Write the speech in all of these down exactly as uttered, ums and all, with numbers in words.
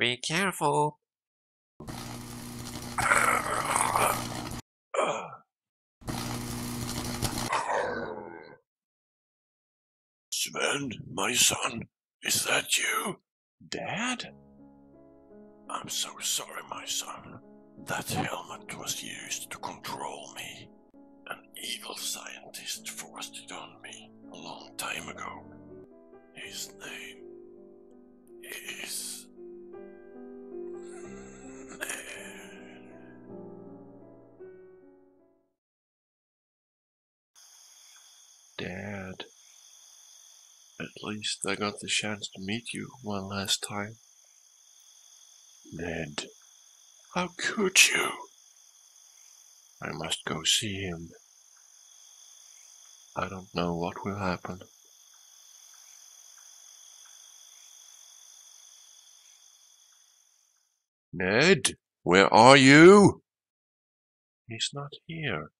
Be careful. Sven, my son, is that you? Dad? I'm so sorry, my son. That helmet was used to control me. An evil scientist forced it on me a long time ago. His name is... Dad. At least I got the chance to meet you one last time. Ned. How could you? I must go see him. I don't know what will happen. Ned, where are you? He's not here.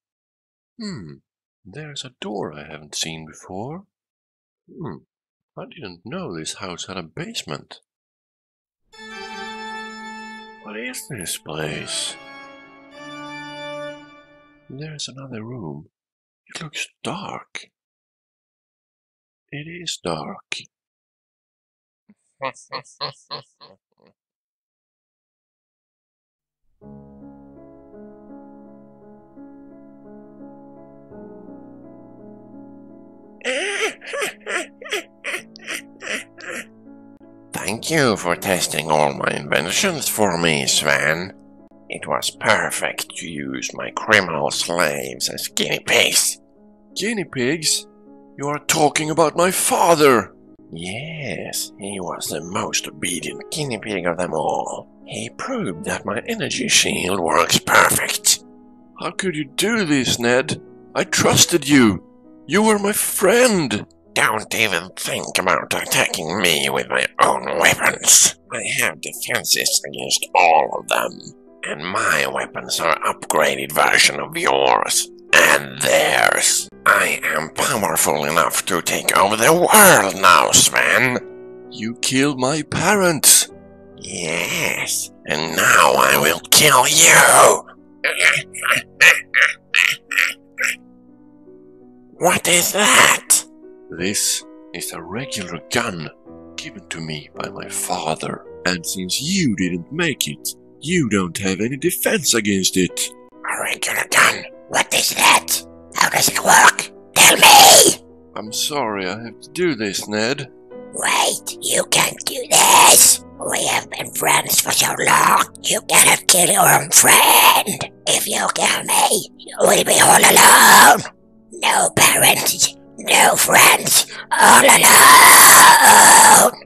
Hmm, there's a door I haven't seen before. Hmm, I didn't know this house had a basement. What is this place? There's another room. It looks dark. It is dark. Thank you for testing all my inventions for me, Sven. It was perfect to use my criminal slaves as guinea pigs. Guinea pigs? You are talking about my father! Yes, he was the most obedient guinea pig of them all. He proved that my energy shield works perfect. How could you do this, Ned? I trusted you. You were my friend! Don't even think about attacking me with my own weapons. I have defenses against all of them. And my weapons are an upgraded version of yours. And theirs. I am powerful enough to take over the world now, Sven. You killed my parents. Yes. And now I will kill you. What is that? This is a regular gun given to me by my father. And since you didn't make it, you don't have any defense against it. A regular gun? What is that? How does it work? Tell me! I'm sorry, I have to do this, Ned. Wait, you can't do this! We have been friends for so long, you cannot kill your own friend! If you kill me, you will be all alone! No parents, no friends, all alone!